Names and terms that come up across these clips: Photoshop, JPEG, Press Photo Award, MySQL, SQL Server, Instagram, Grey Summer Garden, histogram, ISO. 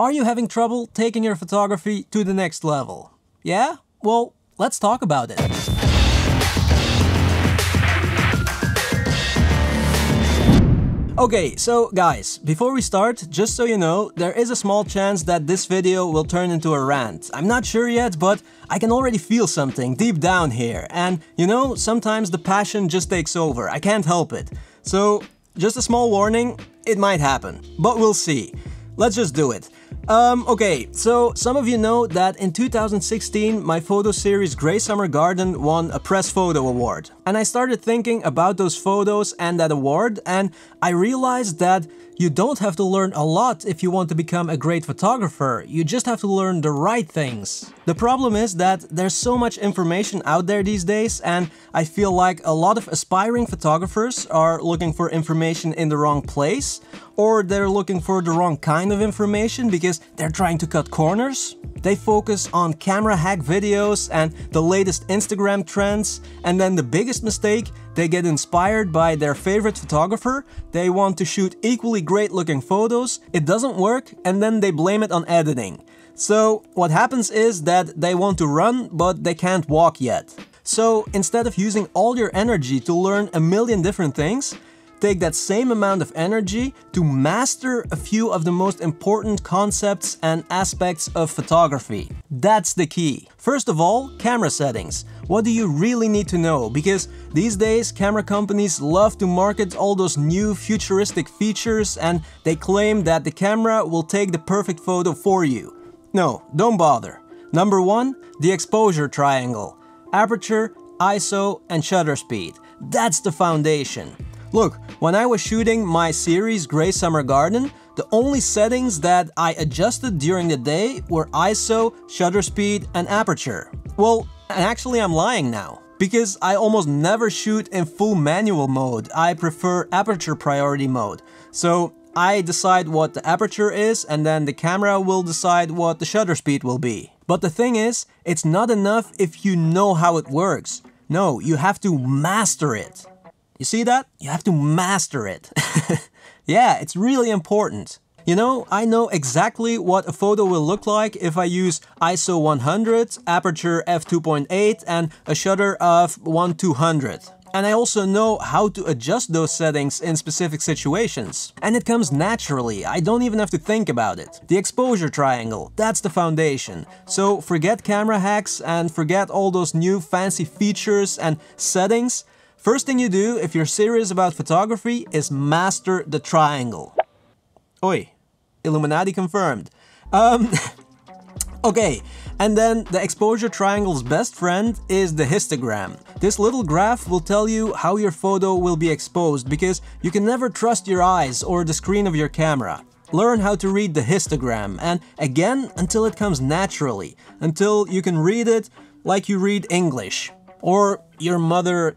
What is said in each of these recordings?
Are you having trouble taking your photography to the next level? Yeah? Well, let's talk about it. Okay, so guys, before we start, just so you know, there is a small chance that this video will turn into a rant. I'm not sure yet, but I can already feel something deep down here. And you know, sometimes the passion just takes over. I can't help it. So just a small warning, it might happen, but we'll see. Let's just do it. Okay, so some of you know that in 2016, my photo series Grey Summer Garden won a Press Photo Award. And I started thinking about those photos and that award, and I realized that you don't have to learn a lot if you want to become a great photographer. You just have to learn the right things. The problem is that there's so much information out there these days, and I feel like a lot of aspiring photographers are looking for information in the wrong place, or they're looking for the wrong kind of information because they're trying to cut corners. They focus on camera hack videos and the latest Instagram trends, and then the biggest mistake, they get inspired by their favorite photographer, they want to shoot equally great looking photos, it doesn't work, and then they blame it on editing. So what happens is that they want to run, but they can't walk yet. So instead of using all your energy to learn a million different things, take that same amount of energy to master a few of the most important concepts and aspects of photography. That's the key. First of all, camera settings. What do you really need to know? Because these days, camera companies love to market all those new futuristic features and they claim that the camera will take the perfect photo for you. No, don't bother. Number one, the exposure triangle. Aperture, ISO, and shutter speed. That's the foundation. Look, when I was shooting my series Grey Summer Garden, the only settings that I adjusted during the day were ISO, shutter speed, and aperture. Well, actually I'm lying now, because I almost never shoot in full manual mode. I prefer aperture priority mode. So I decide what the aperture is, and then the camera will decide what the shutter speed will be. But the thing is, it's not enough if you know how it works. No, you have to master it. You see that? You have to master it. Yeah, it's really important. You know, I know exactly what a photo will look like if I use ISO 100, aperture f2.8 and a shutter of 1/200. And I also know how to adjust those settings in specific situations. And it comes naturally, I don't even have to think about it. The exposure triangle, that's the foundation. So forget camera hacks and forget all those new fancy features and settings. First thing you do if you're serious about photography is master the triangle. Oi, Illuminati confirmed. Okay, and then the exposure triangle's best friend is the histogram. This little graph will tell you how your photo will be exposed because you can never trust your eyes or the screen of your camera. Learn how to read the histogram, and again, until it comes naturally, until you can read it like you read English or your mother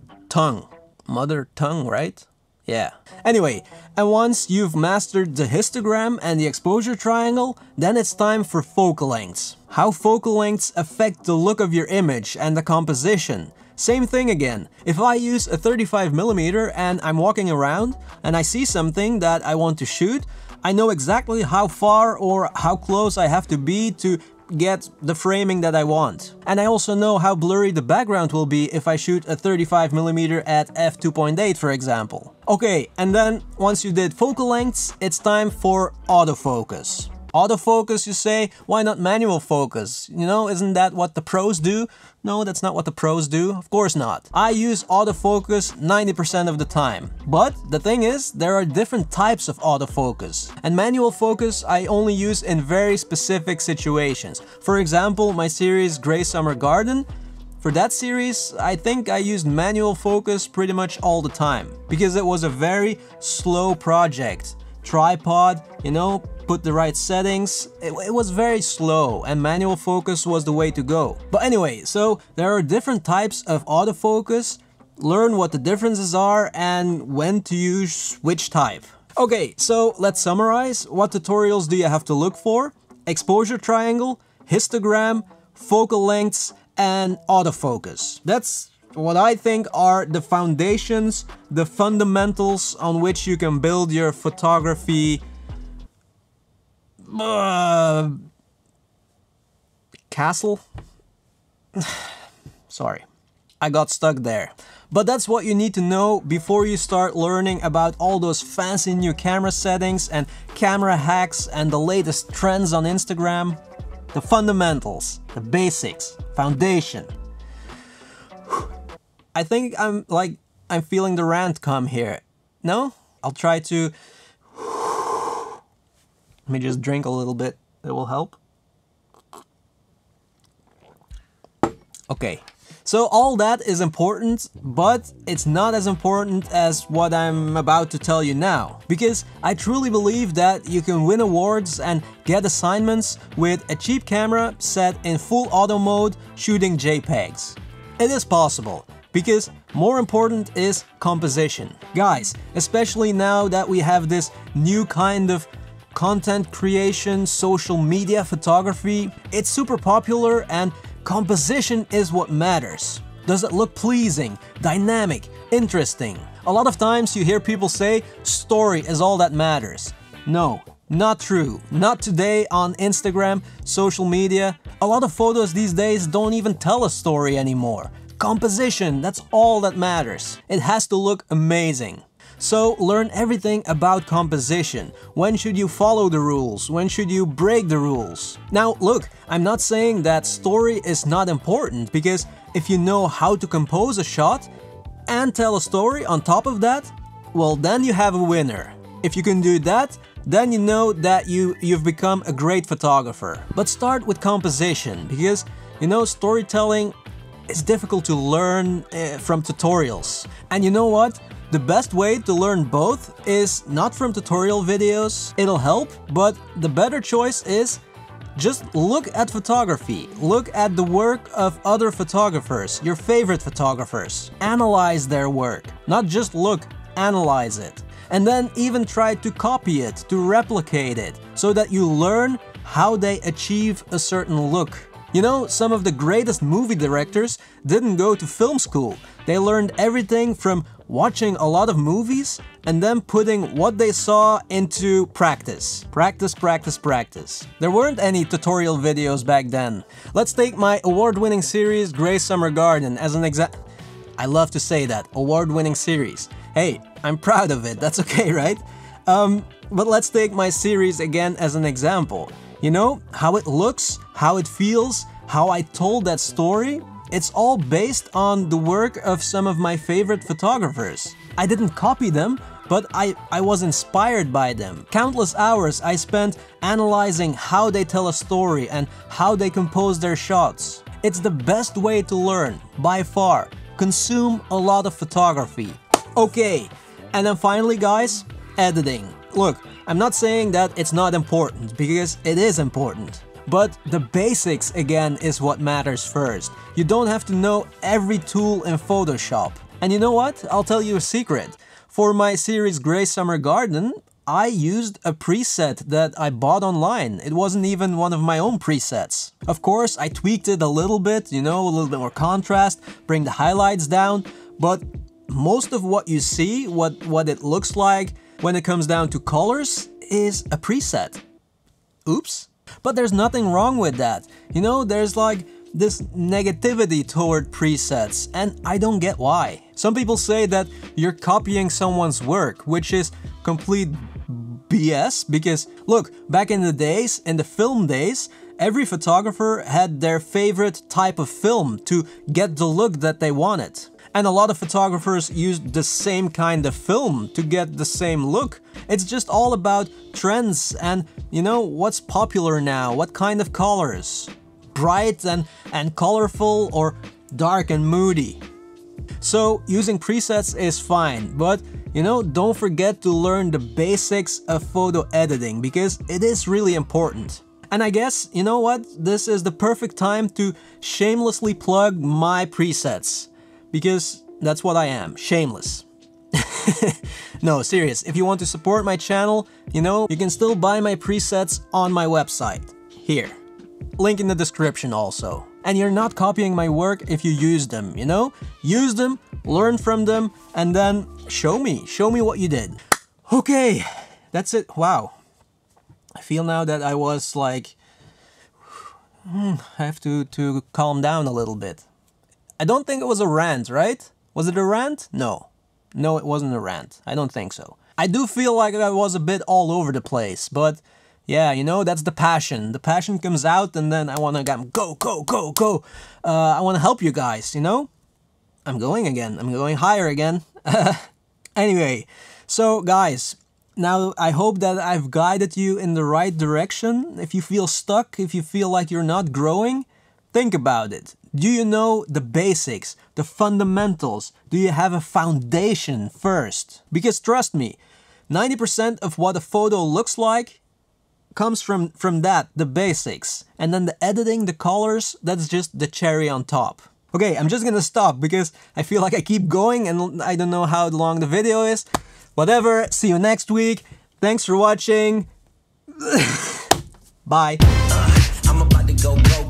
tongue, right? Yeah. Anyway, and once you've mastered the histogram and the exposure triangle, then it's time for focal lengths. How focal lengths affect the look of your image and the composition. Same thing again. If I use a 35mm and I'm walking around and I see something that I want to shoot, I know exactly how far or how close I have to be to get the framing that I want. And I also know how blurry the background will be if I shoot a 35mm at f2.8, for example. Okay, and then once you did focal lengths, it's time for autofocus. Autofocus, you say, why not manual focus? You know, isn't that what the pros do? No, that's not what the pros do, of course not. I use autofocus 90% of the time. But the thing is, there are different types of autofocus. And manual focus I only use in very specific situations. For example, my series Grey Summer Garden, for that series, I think I used manual focus pretty much all the time, because it was a very slow project. Tripod, you know, put the right settings, it was very slow and manual focus was the way to go. But anyway, so there are different types of autofocus, learn what the differences are and when to use which type. Okay, so let's summarize. What tutorials do you have to look for? Exposure triangle, histogram, focal lengths and autofocus. That's what I think are the foundations, the fundamentals on which you can build your photography castle? Sorry, I got stuck there. But that's what you need to know before you start learning about all those fancy new camera settings and camera hacks and the latest trends on Instagram. The fundamentals, the basics, foundation. I think I'm feeling the rant come here. No? I'll try to... Let me just drink a little bit, that will help. Okay, so all that is important, but it's not as important as what I'm about to tell you now. Because I truly believe that you can win awards and get assignments with a cheap camera set in full auto mode shooting JPEGs. It is possible, because more important is composition. Guys, especially now that we have this new kind of content creation, social media photography, it's super popular and composition is what matters. Does it look pleasing, dynamic, interesting? A lot of times you hear people say, story is all that matters. No, not true. Not today on Instagram, social media. A lot of photos these days don't even tell a story anymore. Composition, that's all that matters. It has to look amazing. So learn everything about composition. When should you follow the rules? When should you break the rules? Now look, I'm not saying that story is not important, because if you know how to compose a shot and tell a story on top of that, well, then you have a winner. If you can do that, then you know that you've become a great photographer. But start with composition, because you know storytelling is difficult to learn from tutorials. And you know what? The best way to learn both is not from tutorial videos. It'll help, but the better choice is just look at photography. Look at the work of other photographers, your favorite photographers. Analyze their work. Not just look, analyze it. And then even try to copy it, to replicate it, so that you learn how they achieve a certain look. You know, some of the greatest movie directors didn't go to film school. They learned everything from watching a lot of movies and then putting what they saw into practice. Practice, practice, practice. There weren't any tutorial videos back then. Let's take my award-winning series Grey Summer Garden as an example. I love to say that, award-winning series. Hey, I'm proud of it, that's okay, right? But let's take my series again as an example. You know, how it looks, how it feels, how I told that story, it's all based on the work of some of my favorite photographers. I didn't copy them, but I was inspired by them. Countless hours I spent analyzing how they tell a story and how they compose their shots. It's the best way to learn, by far. Consume a lot of photography. Okay, and then finally guys, editing. Look, I'm not saying that it's not important, because it is important. But the basics again is what matters first. You don't have to know every tool in Photoshop. And you know what? I'll tell you a secret. For my series Grey Summer Garden, I used a preset that I bought online. It wasn't even one of my own presets. Of course, I tweaked it a little bit, you know, a little bit more contrast, bring the highlights down, but most of what you see, what it looks like, when it comes down to colors, is a preset. Oops. But there's nothing wrong with that. You know, there's like this negativity toward presets, and I don't get why. Some people say that you're copying someone's work, which is complete BS, because look, back in the days, in the film days, every photographer had their favorite type of film to get the look that they wanted. And a lot of photographers used the same kind of film to get the same look. It's just all about trends and, you know, what's popular now, what kind of colors. Bright and colorful, or dark and moody. So using presets is fine, but you know, don't forget to learn the basics of photo editing, because it is really important. And I guess, you know what, this is the perfect time to shamelessly plug my presets. Because that's what I am, shameless. No, serious, if you want to support my channel, you know, you can still buy my presets on my website. Here. Link in the description also. And you're not copying my work if you use them, you know? Use them, learn from them, and then show me what you did. Okay, that's it, wow. I feel now that I was like, I have to calm down a little bit. I don't think it was a rant, right? Was it a rant? No. No, it wasn't a rant. I don't think so. I do feel like I was a bit all over the place, but yeah, you know, that's the passion. The passion comes out and then I wanna go. I wanna help you guys, you know? I'm going again. I'm going higher again. Anyway, so guys, now I hope that I've guided you in the right direction. If you feel stuck, if you feel like you're not growing, think about it. Do you know the basics, the fundamentals? Do you have a foundation first? Because trust me, 90% of what a photo looks like comes from that, the basics. And then the editing, the colors, that's just the cherry on top. Okay, I'm just gonna stop because I feel like I keep going and I don't know how long the video is. Whatever, see you next week. Thanks for watching. Bye. I'm about to go.